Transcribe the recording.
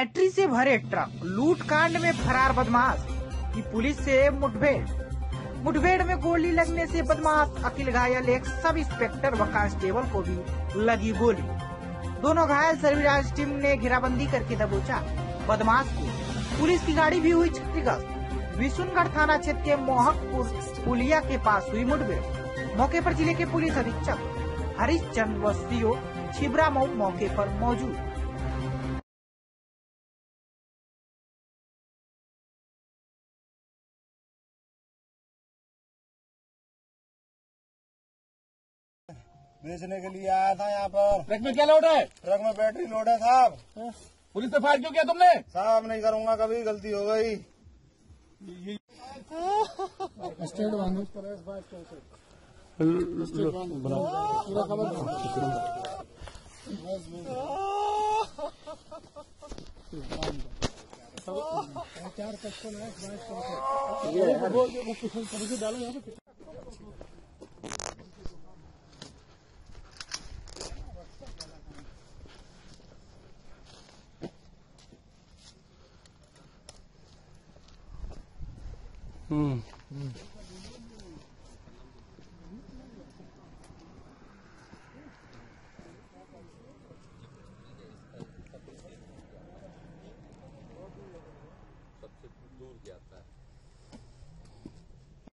Battery से भरे truck, लूट कांड में फरार बदमाश की पुलिस से मुठभेड़। मुठभेड़ में गोली लगने से बदमाश अखिल घायल, एक सब इंस्पेक्टर व कांस्टेबल को भी लगी गोली। दोनों घायल सर्विराज टीम ने घेराबंदी करके दबोचा बदमाश को। पुलिस की गाड़ी भी हुई क्षतिग्रस्त। विश्वगढ़ थाना क्षेत्र के मोहकपुर पुलिया के पास हुई मुठभेड़। मौके पर जिले के पुलिस अधीक्षक हरीश चंद्र अवस्थी छिबरा मौके पर मौजूद। बेचने के लिए आया था यहाँ पर। ट्रक में क्या लोड है? ट्रक में बैटरी लोड है साहब। पुलिस से फायर क्यों किया तुमने? साहब नहीं करूँगा कभी, गलती हो गई।